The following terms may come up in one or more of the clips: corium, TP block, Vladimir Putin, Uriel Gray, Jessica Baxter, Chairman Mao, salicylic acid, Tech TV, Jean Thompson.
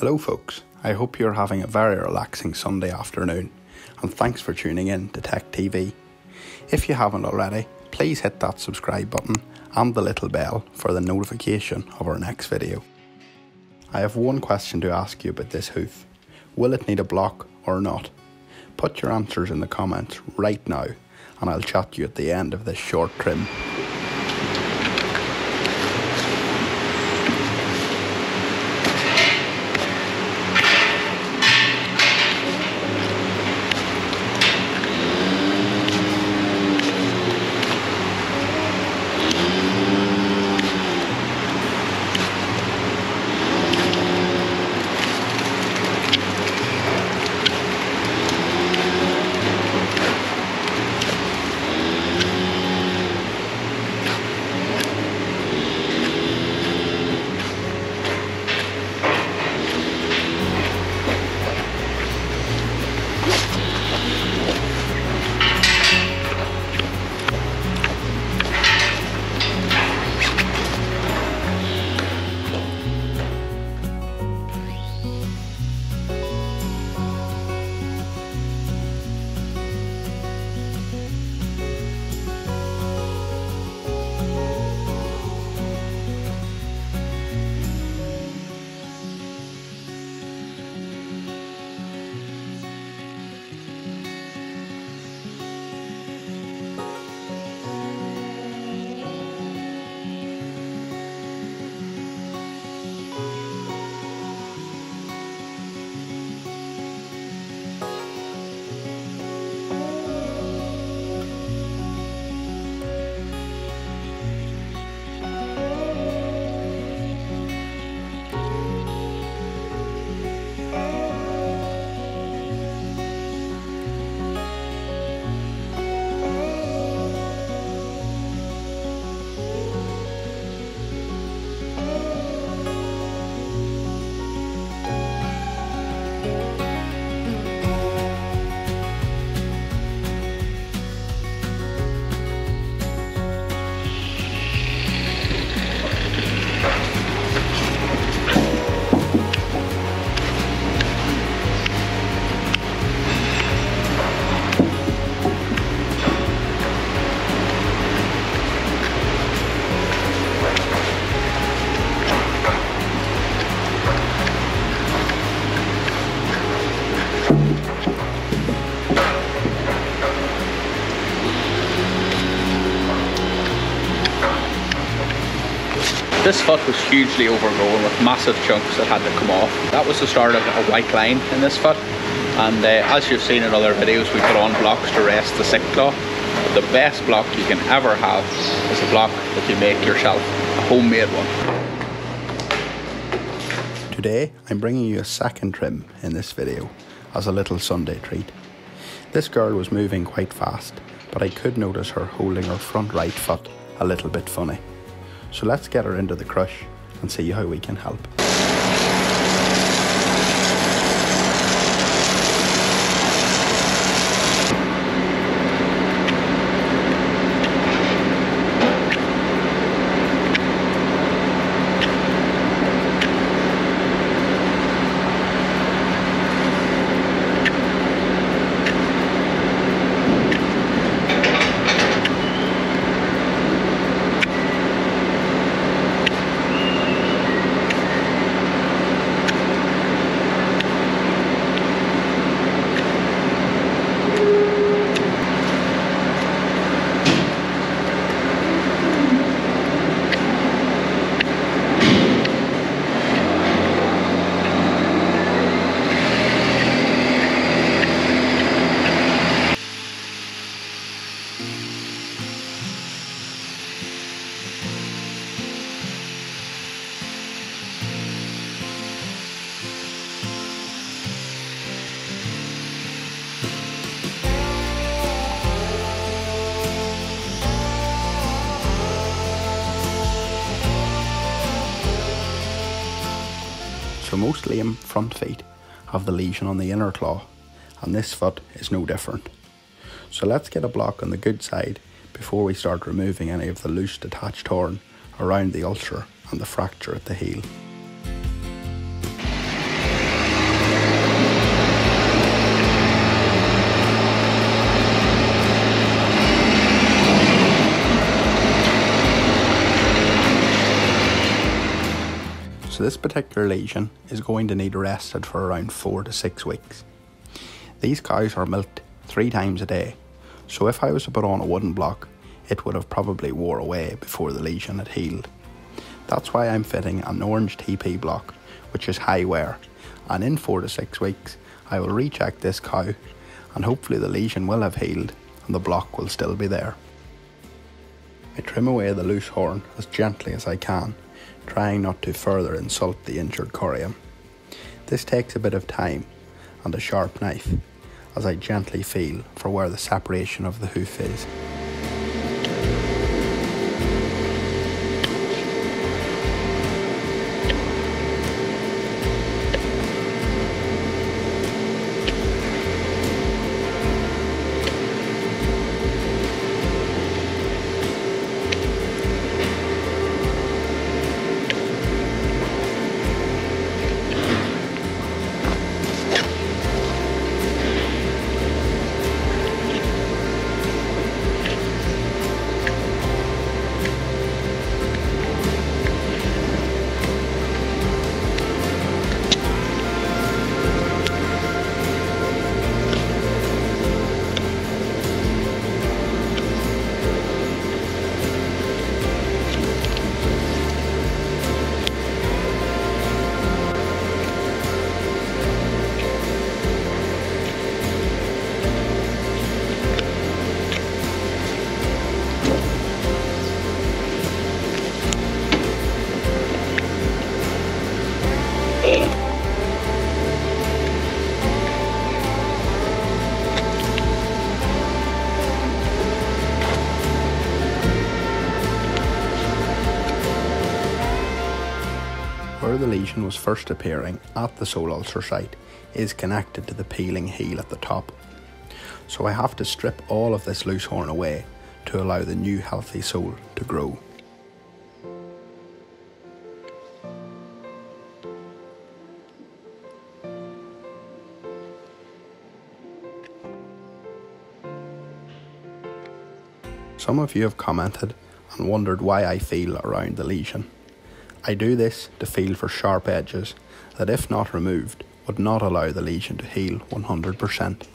Hello folks, I hope you're having a very relaxing Sunday afternoon and thanks for tuning in to Tech TV. If you haven't already, please hit that subscribe button and the little bell for the notification of our next video. I have one question to ask you about this hoof. Will it need a block or not? Put your answers in the comments right now and I'll chat to you at the end of this short trim. This foot was hugely overgrown with massive chunks that had to come off. That was the start of a white line in this foot, and as you've seen in other videos, we put on blocks to rest the sick claw. But the best block you can ever have is a block that you make yourself, a homemade one. Today I'm bringing you a second trim in this video as a little Sunday treat. This girl was moving quite fast, but I could notice her holding her front right foot a little bit funny. So let's get her into the crush and see how we can help. So most lame front feet have the lesion on the inner claw, and this foot is no different. So let's get a block on the good side before we start removing any of the loose detached horn around the ulcer and the fracture at the heel. so this particular lesion is going to need rested for around 4 to 6 weeks. These cows are milked 3 times a day, so if I was to put on a wooden block, it would have probably wore away before the lesion had healed. That's why I'm fitting an orange TP block, which is high wear, and in 4 to 6 weeks I will recheck this cow and hopefully the lesion will have healed and the block will still be there. I trim away the loose horn as gently as I can, trying not to further insult the injured corium. This takes a bit of time and a sharp knife, as I gently feel for where the separation of the hoof is. Where the lesion was first appearing at the sole ulcer site is connected to the peeling heel at the top, so I have to strip all of this loose horn away to allow the new healthy sole to grow. Some of you have commented and wondered why I feel around the lesion. I do this to feel for sharp edges that, if not removed, would not allow the lesion to heal 100%.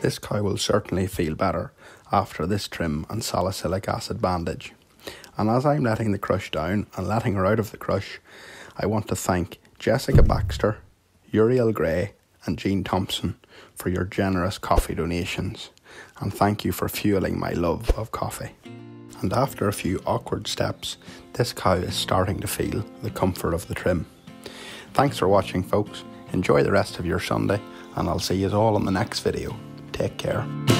This cow will certainly feel better after this trim and salicylic acid bandage, and as I'm letting the crush down and letting her out of the crush, I want to thank Jessica Baxter, Uriel Gray and Jean Thompson for your generous coffee donations, and thank you for fueling my love of coffee. And after a few awkward steps, this cow is starting to feel the comfort of the trim. Thanks for watching, folks. Enjoy the rest of your Sunday, and I'll see you all in the next video. Take care.